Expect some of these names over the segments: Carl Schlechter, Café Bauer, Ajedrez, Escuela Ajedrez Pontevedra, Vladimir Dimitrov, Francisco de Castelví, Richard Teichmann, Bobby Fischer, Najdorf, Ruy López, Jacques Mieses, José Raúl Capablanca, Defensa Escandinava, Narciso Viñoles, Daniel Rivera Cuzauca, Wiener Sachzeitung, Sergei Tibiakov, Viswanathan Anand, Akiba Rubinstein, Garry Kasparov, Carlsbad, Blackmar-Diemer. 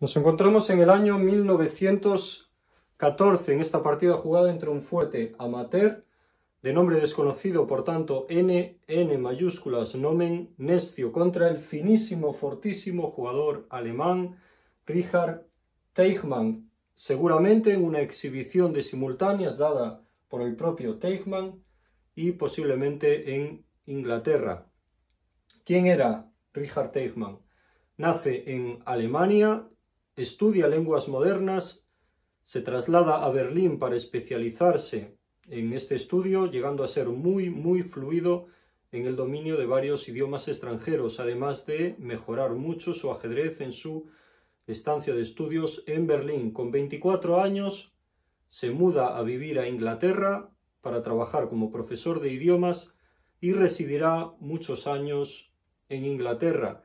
Nos encontramos en el año 1914 en esta partida jugada entre un fuerte amateur de nombre desconocido, por tanto N mayúsculas nomen nescio, contra el finísimo, fortísimo jugador alemán Richard Teichmann, seguramente en una exhibición de simultáneas dada por el propio Teichmann y posiblemente en Inglaterra. ¿Quién era Richard Teichmann? Nace en Alemania, estudia lenguas modernas, se traslada a Berlín para especializarse en este estudio, llegando a ser muy fluido en el dominio de varios idiomas extranjeros, además de mejorar mucho su ajedrez en su estancia de estudios en Berlín. Con 24 años se muda a vivir a Inglaterra para trabajar como profesor de idiomas y residirá muchos años en Inglaterra,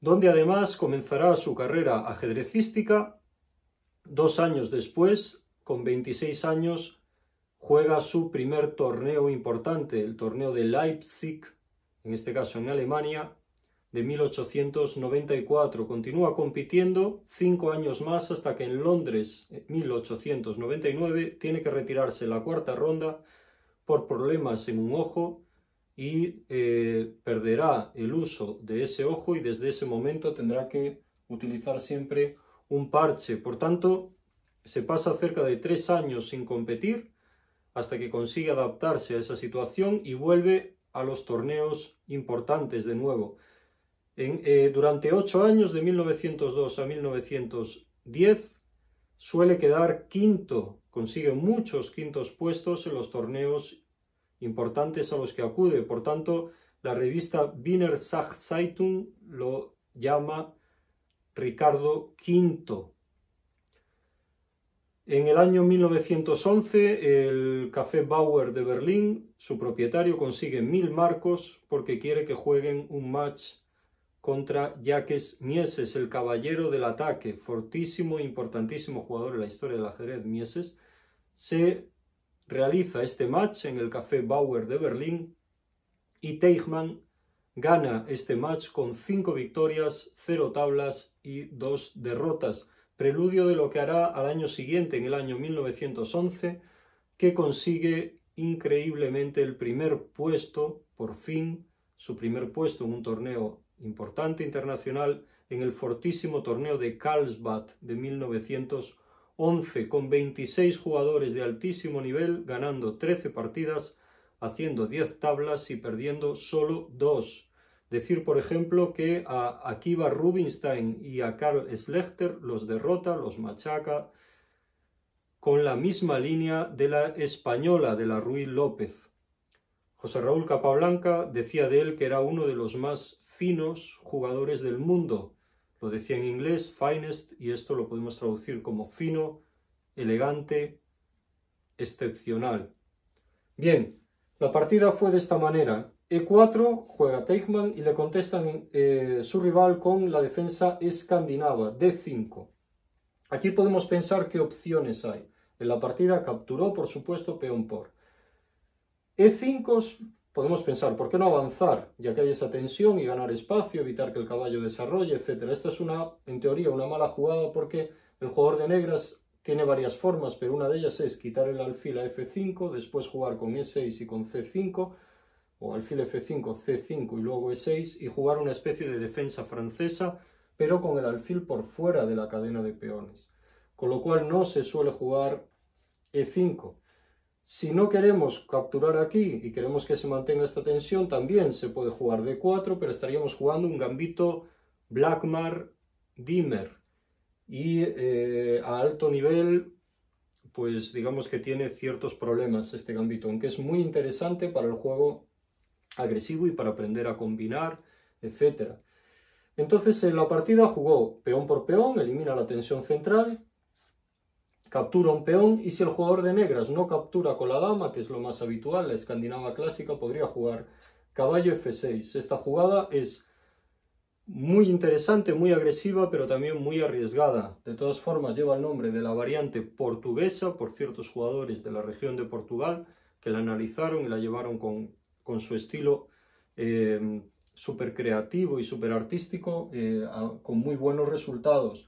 donde además comenzará su carrera ajedrecística. 2 años después, con 26 años, juega su primer torneo importante, el torneo de Leipzig, en este caso en Alemania, de 1894. Continúa compitiendo 5 años más hasta que en Londres, en 1899, tiene que retirarse en la cuarta ronda por problemas en un ojo y perderá el uso de ese ojo, y desde ese momento tendrá que utilizar siempre un parche. Por tanto, se pasa cerca de 3 años sin competir hasta que consigue adaptarse a esa situación y vuelve a los torneos importantes de nuevo. Durante 8 años, de 1902 a 1910, suele quedar quinto, consigue muchos quintos puestos en los torneos importantes a los que acude. Por tanto, la revista Wiener Sachzeitung lo llama Ricardo V. En el año 1911, el Café Bauer de Berlín, su propietario, consigue 1000 marcos porque quiere que jueguen un match contra Jacques Mieses, el caballero del ataque, fortísimo, importantísimo jugador en la historia del ajedrez. Mieses. Se realiza este match en el Café Bauer de Berlín y Teichmann gana este match con 5 victorias, 0 tablas y 2 derrotas, preludio de lo que hará al año siguiente, en el año 1911, que consigue increíblemente el primer puesto, por fin, su primer puesto en un torneo importante internacional, en el fortísimo torneo de Carlsbad de 1911, con 26 jugadores de altísimo nivel, ganando 13 partidas, haciendo 10 tablas y perdiendo solo 2. Decir, por ejemplo, que a Akiba Rubinstein y a Carl Schlechter los derrota, los machaca, con la misma línea de la española, de la Ruy López. José Raúl Capablanca decía de él que era uno de los más finos jugadores del mundo. Lo decía en inglés, finest, y esto lo podemos traducir como fino, elegante, excepcional. Bien, la partida fue de esta manera. E4, juega Teichmann y le contestan su rival con la defensa escandinava, D5. Aquí podemos pensar qué opciones hay. En la partida capturó, por supuesto, peón por. E5, podemos pensar, ¿por qué no avanzar? Ya que hay esa tensión y ganar espacio, evitar que el caballo desarrolle, etc. Esta es, en teoría, una mala jugada porque el jugador de negras tiene varias formas, pero una de ellas es quitar el alfil a F5, después jugar con E6 y con C5, o alfil F5, C5 y luego E6, y jugar una especie de defensa francesa, pero con el alfil por fuera de la cadena de peones. Con lo cual no se suele jugar E5. Si no queremos capturar aquí y queremos que se mantenga esta tensión, también se puede jugar D4, pero estaríamos jugando un gambito Blackmar-Diemer. Y a alto nivel, pues digamos que tiene ciertos problemas este gambito, aunque es muy interesante para el juego agresivo y para aprender a combinar, etc. Entonces en la partida jugó peón por peón, elimina la tensión central, captura un peón, y si el jugador de negras no captura con la dama, que es lo más habitual, la escandinava clásica, podría jugar caballo F6. Esta jugada es muy interesante, muy agresiva, pero también muy arriesgada. De todas formas, lleva el nombre de la variante portuguesa por ciertos jugadores de la región de Portugal que la analizaron y la llevaron con su estilo súper creativo y súper artístico, con muy buenos resultados.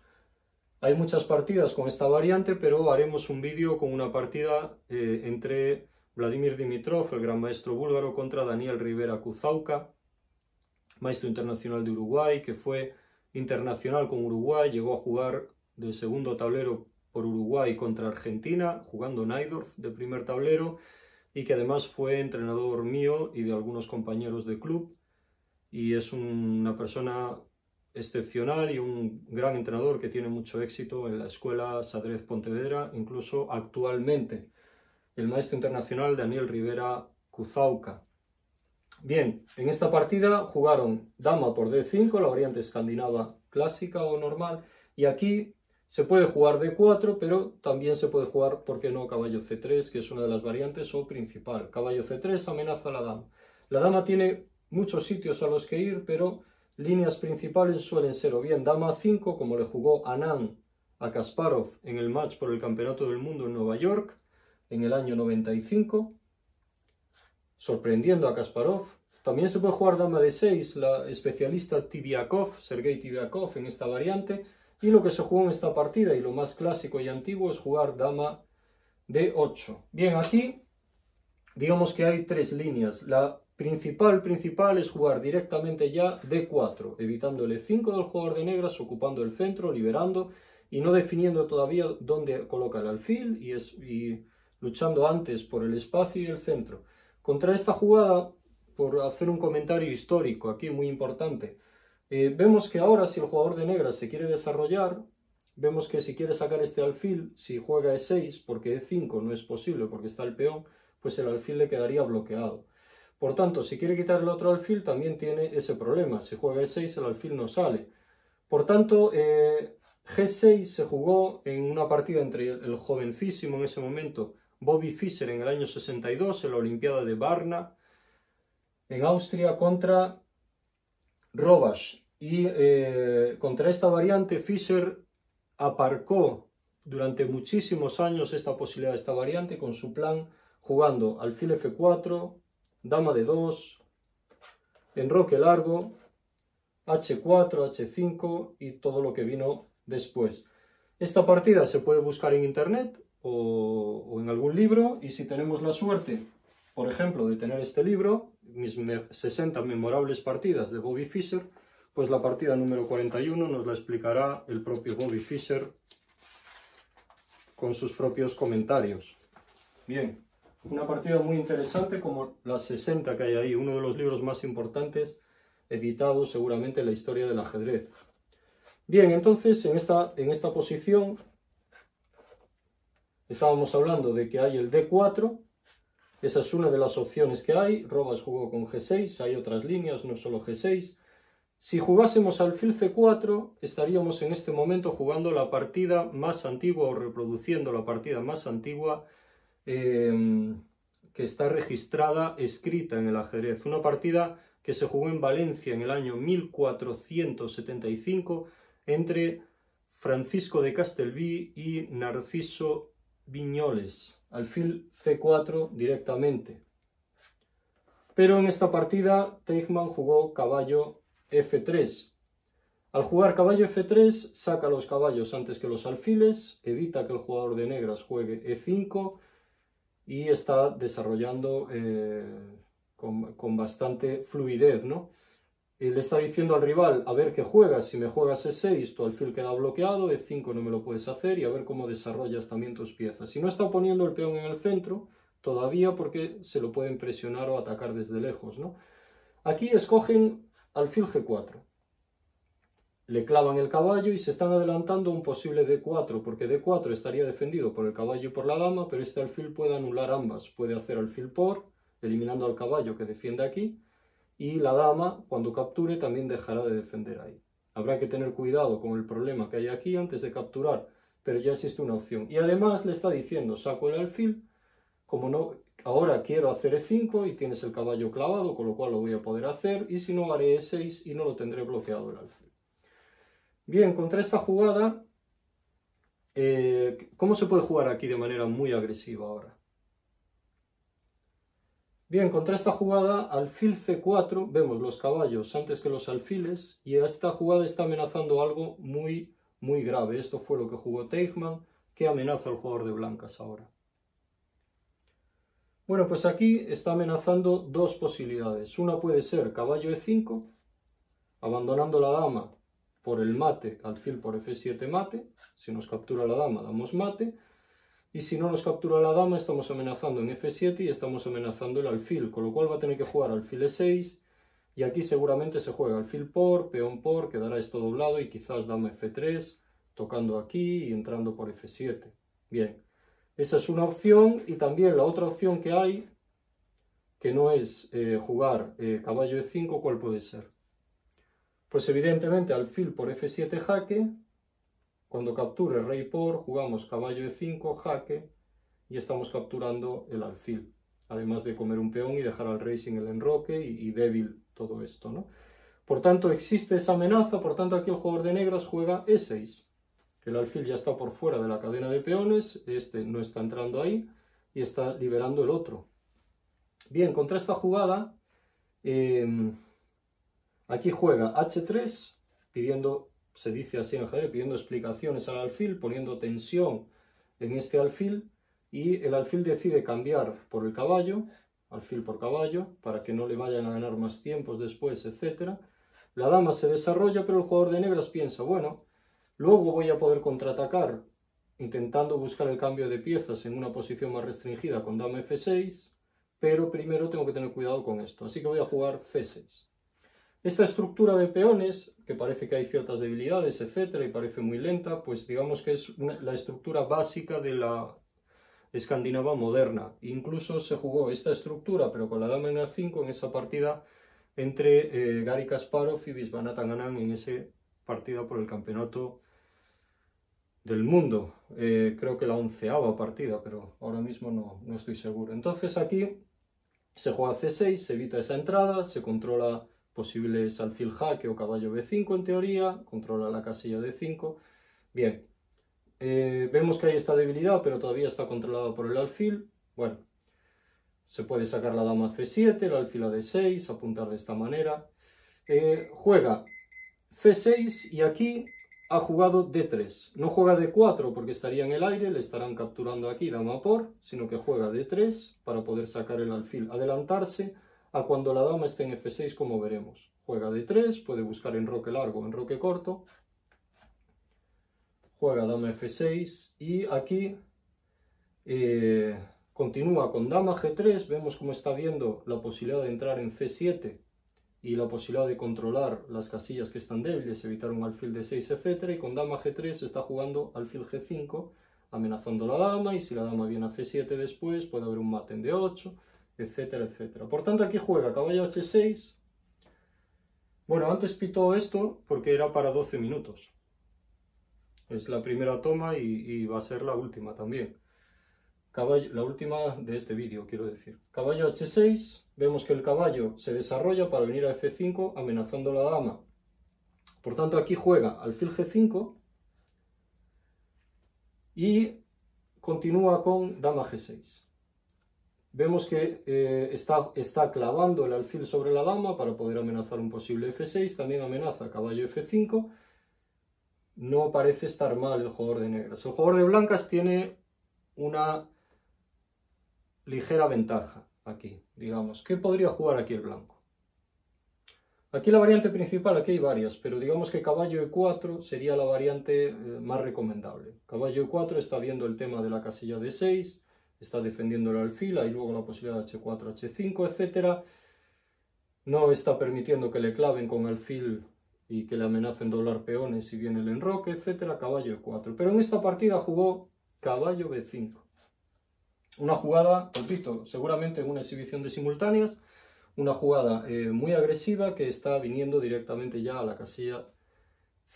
Hay muchas partidas con esta variante, pero haremos un vídeo con una partida entre Vladimir Dimitrov, el gran maestro búlgaro, contra Daniel Rivera Cuzauca, maestro internacional de Uruguay, que fue internacional con Uruguay, llegó a jugar de segundo tablero por Uruguay contra Argentina, jugando Najdorf de primer tablero, y que además fue entrenador mío y de algunos compañeros de club, y es una persona excepcional y un gran entrenador que tiene mucho éxito en la Escuela Ajedrez Pontevedra, incluso actualmente, el maestro internacional Daniel Rivera Cuzauca. Bien, en esta partida jugaron dama por D5, la variante escandinava clásica o normal, y aquí se puede jugar D4, pero también se puede jugar, ¿por qué no?, caballo C3, que es una de las variantes o principal. Caballo C3 amenaza a la dama. La dama tiene muchos sitios a los que ir, pero líneas principales suelen ser o bien dama A5, como le jugó Anand a Kasparov en el match por el Campeonato del Mundo en Nueva York en el año 95, sorprendiendo a Kasparov. También se puede jugar dama D6, la especialista Tibiakov, Sergei Tibiakov, en esta variante. Y lo que se jugó en esta partida, y lo más clásico y antiguo, es jugar dama D8. Bien, aquí digamos que hay tres líneas. La principal es jugar directamente ya D4, evitando el E5 del jugador de negras, ocupando el centro, liberando y no definiendo todavía dónde coloca el alfil y luchando antes por el espacio y el centro. Contra esta jugada, por hacer un comentario histórico aquí muy importante, vemos que ahora si el jugador de negras se quiere desarrollar, vemos que si quiere sacar este alfil, si juega E6, porque E5 no es posible porque está el peón, pues el alfil le quedaría bloqueado. Por tanto, si quiere quitar el otro alfil, también tiene ese problema. Si juega E6, el alfil no sale. Por tanto, G6 se jugó en una partida entre el jovencísimo en ese momento, Bobby Fischer, en el año 62, en la Olimpiada de Varna, en Austria, contra Robash. Y contra esta variante, Fischer aparcó durante muchísimos años esta posibilidad de esta variante con su plan, jugando alfil F4, dama D2, enroque largo, H4, H5 y todo lo que vino después. Esta partida se puede buscar en internet o en algún libro, y si tenemos la suerte, por ejemplo, de tener este libro, mis 60 memorables partidas de Bobby Fischer, pues la partida número 41 nos la explicará el propio Bobby Fischer con sus propios comentarios. Bien. Una partida muy interesante, como las 60 que hay ahí, uno de los libros más importantes editados seguramente en la historia del ajedrez. Bien, entonces en esta posición estábamos hablando de que hay el D4, esa es una de las opciones que hay. Robash jugó con G6, hay otras líneas, no solo G6. Si jugásemos alfil C4, estaríamos en este momento jugando la partida más antigua o reproduciendo la partida más antigua que está registrada, escrita en el ajedrez. Una partida que se jugó en Valencia en el año 1475 entre Francisco de Castelví y Narciso Viñoles. Alfil C4 directamente. Pero en esta partida Teichmann jugó caballo F3. Al jugar caballo F3 saca los caballos antes que los alfiles, evita que el jugador de negras juegue E5, y está desarrollando con bastante fluidez, ¿no? Le está diciendo al rival, a ver qué juegas, si me juegas E6, tu alfil queda bloqueado, E5 no me lo puedes hacer, y a ver cómo desarrollas también tus piezas. Y no está poniendo el peón en el centro todavía porque se lo pueden presionar o atacar desde lejos, ¿no? Aquí escogen alfil G4. Le clavan el caballo y se están adelantando un posible D4, porque D4 estaría defendido por el caballo y por la dama, pero este alfil puede anular ambas. Puede hacer alfil por, eliminando al caballo que defiende aquí, y la dama, cuando capture, también dejará de defender ahí. Habrá que tener cuidado con el problema que hay aquí antes de capturar, pero ya existe una opción. Y además le está diciendo, saco el alfil, como no, ahora quiero hacer E5 y tienes el caballo clavado, con lo cual lo voy a poder hacer, y si no, haré E6 y no lo tendré bloqueado el alfil. Bien, contra esta jugada, ¿cómo se puede jugar aquí de manera muy agresiva ahora? Bien, contra esta jugada, alfil C4, vemos los caballos antes que los alfiles, y esta jugada está amenazando algo muy muy grave. Esto fue lo que jugó Teichmann, que amenaza al jugador de blancas ahora. Bueno, pues aquí está amenazando dos posibilidades. Una puede ser caballo e5, abandonando la dama por el mate, alfil por f7 mate. Si nos captura la dama, damos mate. Y si no nos captura la dama, estamos amenazando en f7 y estamos amenazando el alfil, con lo cual va a tener que jugar alfil e6. Y aquí seguramente se juega alfil por, peón por, quedará esto doblado y quizás dama f3, tocando aquí y entrando por f7. Bien. Esa es una opción, y también la otra opción que hay, que no es jugar caballo e5, ¿cuál puede ser? Pues evidentemente alfil por f7 jaque, cuando capture rey por, jugamos caballo e5 jaque, y estamos capturando el alfil, además de comer un peón y dejar al rey sin el enroque y débil todo esto, ¿no? Por tanto existe esa amenaza, por tanto aquí el jugador de negras juega e6. El alfil ya está por fuera de la cadena de peones, este no está entrando ahí y está liberando el otro. Bien, contra esta jugada, aquí juega h3, pidiendo, se dice así en ajedrez, pidiendo explicaciones al alfil, poniendo tensión en este alfil, y el alfil decide cambiar por el caballo, alfil por caballo, para que no le vayan a ganar más tiempos después, etc. La dama se desarrolla, pero el jugador de negras piensa, bueno, luego voy a poder contraatacar intentando buscar el cambio de piezas en una posición más restringida con dama f6, pero primero tengo que tener cuidado con esto, así que voy a jugar c6. Esta estructura de peones, que parece que hay ciertas debilidades, etcétera, y parece muy lenta, pues digamos que es la estructura básica de la Escandinava moderna. Incluso se jugó esta estructura, pero con la dama en a5 en esa partida entre Garry Kasparov y Viswanathan Anand en esa partida por el campeonato del mundo, creo que la 11ª partida, pero ahora mismo no estoy seguro. Entonces aquí se juega c6, se evita esa entrada, se controla posibles alfil jaque o caballo b5 en teoría, controla la casilla d5. Bien, vemos que hay esta debilidad, pero todavía está controlada por el alfil. Bueno, se puede sacar la dama c7, el alfil a d6, apuntar de esta manera. Juega c6 y aquí ha jugado d3, no juega d4 porque estaría en el aire, le estarán capturando aquí dama por, sino que juega d3 para poder sacar el alfil, adelantarse a cuando la dama esté en f6, como veremos. Juega d3, puede buscar enroque largo o enroque corto, juega dama f6 y aquí continúa con dama g3, vemos cómo está viendo la posibilidad de entrar en c7, y la posibilidad de controlar las casillas que están débiles, evitar un alfil d6, etc. Y con dama g3 se está jugando alfil g5, amenazando la dama, y si la dama viene a c7 después, puede haber un mate en d8, etcétera, etcétera. Por tanto, aquí juega caballo h6. Bueno, antes pitó esto porque era para 12 minutos. Es la primera toma y va a ser la última también. La última de este vídeo, quiero decir. Caballo h6, vemos que el caballo se desarrolla para venir a f5 amenazando la dama. Por tanto, aquí juega alfil g5 y continúa con dama g6. Vemos que está clavando el alfil sobre la dama para poder amenazar un posible f6. También amenaza caballo f5. No parece estar mal el jugador de negras. El jugador de blancas tiene una ligera ventaja aquí, digamos. ¿Qué podría jugar aquí el blanco? Aquí la variante principal, aquí hay varias, pero digamos que caballo e4 sería la variante más recomendable. Caballo e4 está viendo el tema de la casilla d6, está defendiendo el alfil, hay luego la posibilidad de h4, h5, etc. No está permitiendo que le claven con alfil y que le amenacen doblar peones si viene el enroque, etc. Caballo e4, pero en esta partida jugó caballo b5. Una jugada, repito, seguramente en una exhibición de simultáneas, una jugada muy agresiva que está viniendo directamente ya a la casilla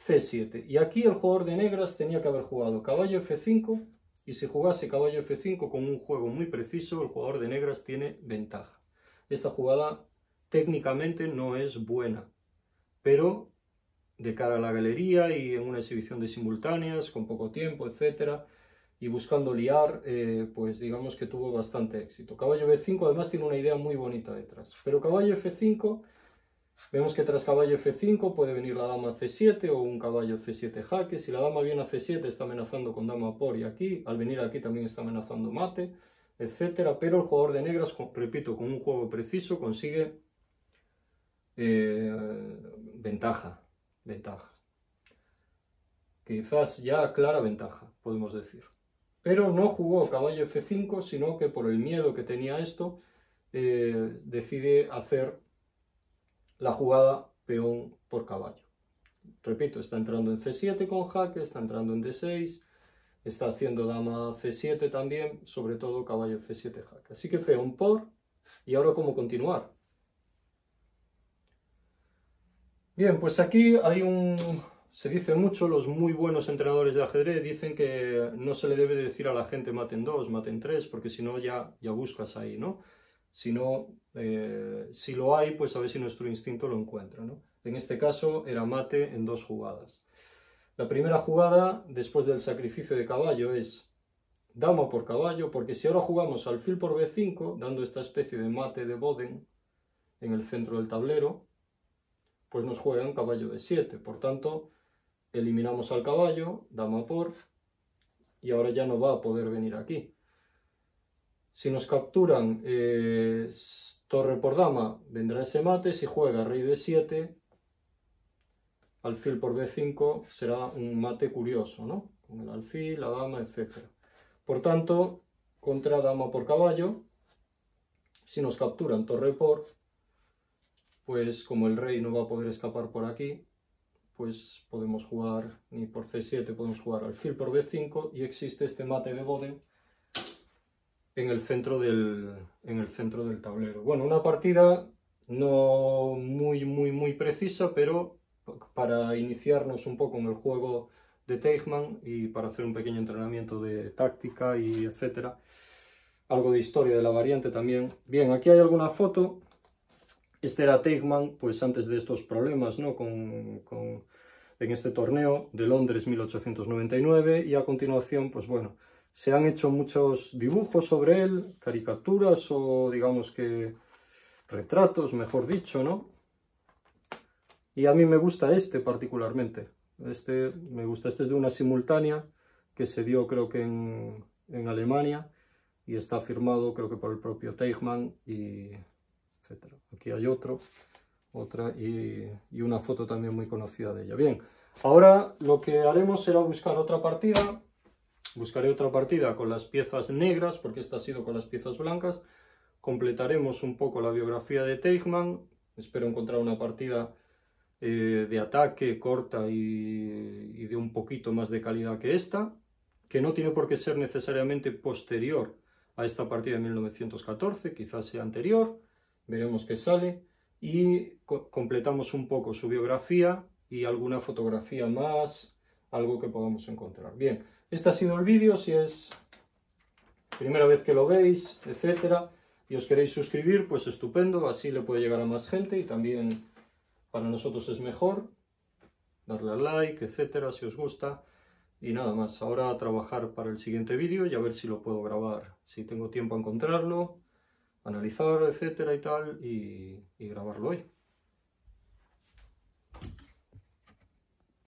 C7. Y aquí el jugador de negras tenía que haber jugado caballo F5, y si jugase caballo F5 con un juego muy preciso, el jugador de negras tiene ventaja. Esta jugada técnicamente no es buena, pero de cara a la galería y en una exhibición de simultáneas, con poco tiempo, etcétera, y buscando liar, pues digamos que tuvo bastante éxito. Caballo b5 además tiene una idea muy bonita detrás. Pero caballo f5 Vemos que tras caballo f5 puede venir la dama c7 o un caballo c7 jaque. Si la dama viene a c7 está amenazando con dama por y aquí. Al venir aquí también está amenazando mate, etcétera. Pero el jugador de negras, repito, con un juego preciso consigue ventaja. Quizás ya clara ventaja, podemos decir. Pero no jugó caballo f5, sino que por el miedo que tenía esto, decide hacer la jugada peón por caballo. Repito, está entrando en c7 con jaque, está entrando en d6, está haciendo dama c7 también, sobre todo caballo c7 jaque. Así que peón por, y ahora ¿cómo continuar? Bien, pues aquí hay un... Se dice mucho, los muy buenos entrenadores de ajedrez dicen que no se le debe decir a la gente maten dos, maten tres, porque si no ya buscas ahí, ¿no? Si no, si lo hay, pues a ver si nuestro instinto lo encuentra, ¿no? En este caso era mate en dos jugadas. La primera jugada, después del sacrificio de caballo, es dama por caballo, porque si ahora jugamos alfil por b5, dando esta especie de mate de Boden en el centro del tablero, pues nos juegan caballo d7, por tanto... Eliminamos al caballo, dama por, y ahora ya no va a poder venir aquí. Si nos capturan torre por dama, vendrá ese mate. Si juega rey d7, alfil por b5, será un mate curioso, ¿no? Con el alfil, la dama, etc. Por tanto, contra dama por caballo, si nos capturan torre por, pues como el rey no va a poder escapar por aquí, pues podemos jugar ni por c7, podemos jugar alfil por b5 y existe este mate de Boden en el centro del tablero. Bueno, una partida no muy precisa, pero para iniciarnos un poco en el juego de Teichmann y para hacer un pequeño entrenamiento de táctica y etcétera. Algo de historia de la variante también. Bien, aquí hay alguna foto. Este era Teichmann, pues antes de estos problemas, ¿no? En este torneo de Londres 1899, y a continuación, pues bueno, se han hecho muchos dibujos sobre él, caricaturas o digamos que retratos, mejor dicho, ¿no? Y a mí me gusta este particularmente. Este me gusta, este es de una simultánea que se dio creo que en Alemania y está firmado creo que por el propio Teichmann y... etcétera. Aquí hay otra y una foto también muy conocida de ella. Bien, ahora lo que haremos será buscar otra partida. Buscaré otra partida con las piezas negras, porque esta ha sido con las piezas blancas. Completaremos un poco la biografía de Teichmann. Espero encontrar una partida de ataque corta y de un poquito más de calidad que esta, que no tiene por qué ser necesariamente posterior a esta partida de 1914, quizás sea anterior. Veremos qué sale y completamos un poco su biografía y alguna fotografía más, algo que podamos encontrar. Bien, este ha sido el vídeo, si es primera vez que lo veis, etcétera, y os queréis suscribir, pues estupendo, así le puede llegar a más gente y también para nosotros es mejor darle al like, etcétera, si os gusta. Y nada más, ahora a trabajar para el siguiente vídeo y a ver si lo puedo grabar, si tengo tiempo a encontrarlo, analizar, etcétera y tal, y grabarlo hoy.